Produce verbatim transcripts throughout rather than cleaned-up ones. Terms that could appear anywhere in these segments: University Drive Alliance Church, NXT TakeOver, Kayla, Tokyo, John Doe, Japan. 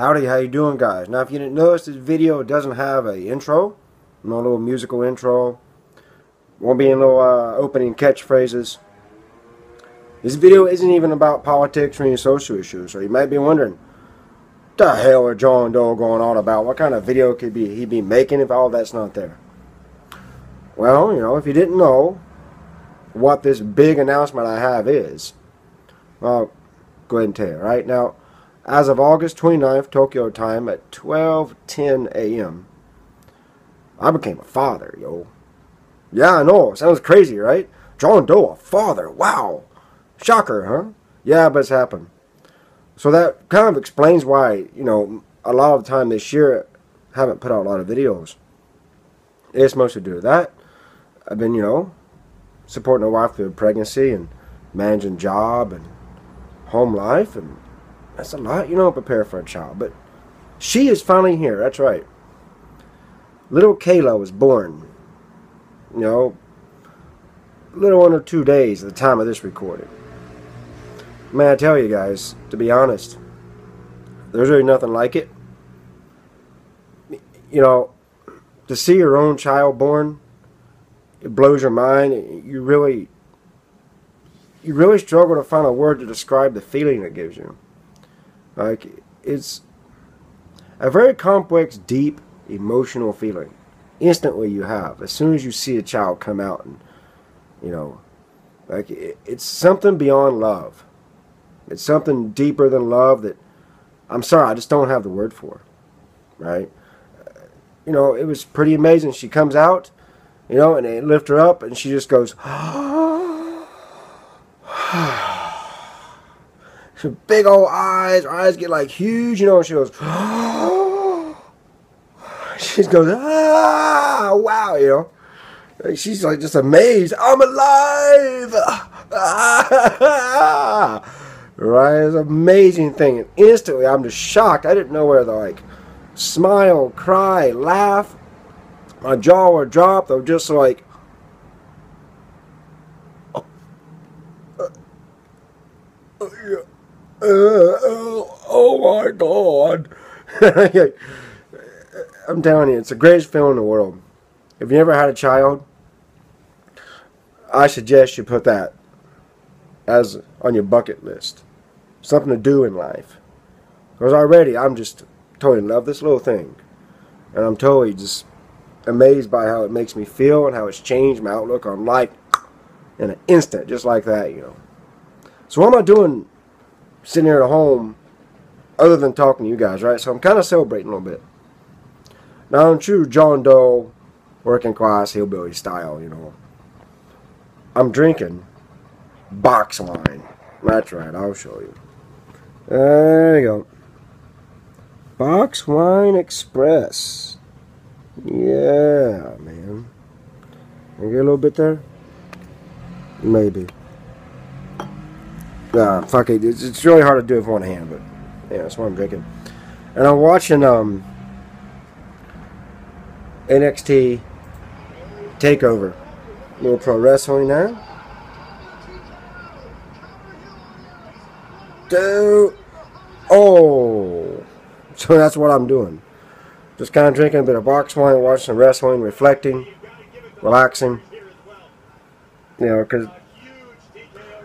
Howdy, how you doing, guys? Now, if you didn't notice, this video doesn't have a intro, no little musical intro, won't be any little uh, opening catchphrases. This video isn't even about politics or any social issues, so you might be wondering, what the hell are John Doe going on about? What kind of video could be he be making if all that's not there? Well, you know, if you didn't know what this big announcement I have is, well, go ahead and tell you, right? Now, as of August twenty-ninth, Tokyo time at twelve ten a m, I became a father, yo. Yeah, I know, sounds crazy, right? John Doe, a father, wow. Shocker, huh? Yeah, but it's happened. So that kind of explains why, you know, a lot of the time this year I haven't put out a lot of videos. It's mostly due to that. I've been, you know, supporting a wife through pregnancy and managing job and home life, and that's a lot, you know, prepare for a child. But she is finally here, that's right. Little Kayla was born, you know, a little under two days at the time of this recording. Man, I tell you guys, to be honest, there's really nothing like it. You know, to see your own child born, it blows your mind. You really, you really struggle to find a word to describe the feeling it gives you. Like, it's a very complex, deep, emotional feeling. Instantly you have, as soon as you see a child come out and, you know, like, it, it's something beyond love. It's something deeper than love that, I'm sorry, I just don't have the word for, right? Uh, you know, it was pretty amazing. She comes out, you know, and they lift her up, and she just goes, big old eyes, her eyes get, like, huge, you know, and she goes, she goes, ah, wow, you know. She's like just amazed. I'm alive! Right? It's an amazing thing. And instantly, I'm just shocked. I didn't know whether to like smile, cry, laugh. My jaw would drop. They were just like, oh. Uh, uh, uh, oh my God! I'm telling you, it's the greatest feeling in the world. If you ever had a child, I suggest you put that as on your bucket list. Something to do in life. Because already I'm just totally in love with this little thing. And I'm totally just amazed by how it makes me feel and how it's changed my outlook on life in an instant, just like that, you know. So what am I doing sitting here at home other than talking to you guys, right? So I'm kind of celebrating a little bit. Now, I'm true John Doe, working class, hillbilly style, you know. I'm drinking box wine. That's right, I'll show you. There you go. Box Wine Express. Yeah, man. Can I get a little bit there? Maybe. Nah, fuck it. It's really hard to do with one hand, but yeah, that's what I'm drinking. And I'm watching, um, N X T TakeOver. A little pro wrestling now. Do oh, so that's what I'm doing. Just kind of drinking a bit of box wine, watching some wrestling, reflecting, relaxing. You know, because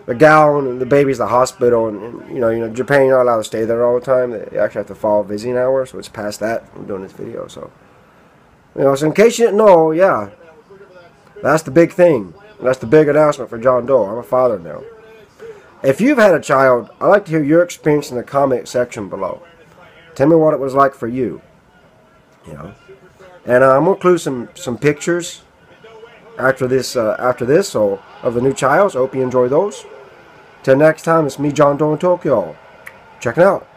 the gal and the baby's the hospital, and, and you know, you know, Japan, you're not allowed to stay there all the time. They actually have to follow visiting hours, so it's past that. I'm doing this video, so. You know, so in case you didn't know, yeah, that's the big thing. That's the big announcement for John Doe. I'm a father now. If you've had a child, I'd like to hear your experience in the comment section below. Tell me what it was like for you. You know, and uh, I'm gonna include some some pictures after this uh, after this. So of the new child. So hope you enjoy those. Till next time, it's me, John Doe in Tokyo. Check it out.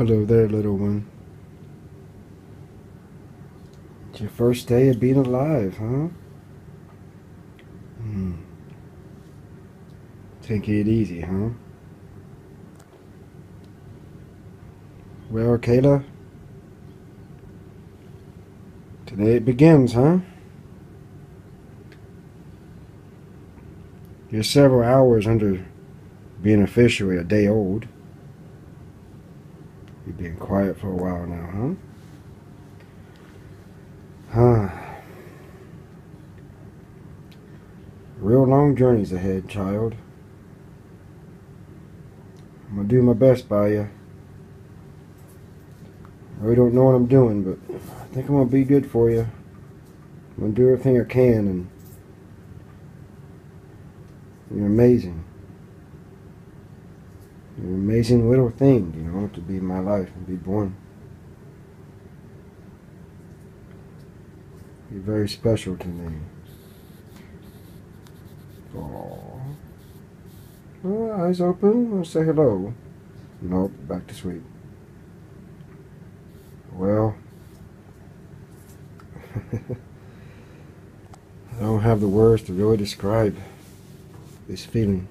Hello there, little one. It's your first day of being alive, huh? Hmm. Taking it easy, huh? Well, Kayla, today it begins, huh? You're several hours under being officially a day old. You've been quiet for a while now, huh? Huh. Real long journeys ahead, child. I'm gonna do my best by you. I really don't know what I'm doing, but I think I'm gonna be good for you. I'm gonna do everything I can, and you're amazing. You're an amazing little thing, you know, to be in my life and be born. You're very special to me. Oh, well, eyes open. I'll say hello. Nope, back to sleep. Well, I don't have the words to really describe this feeling.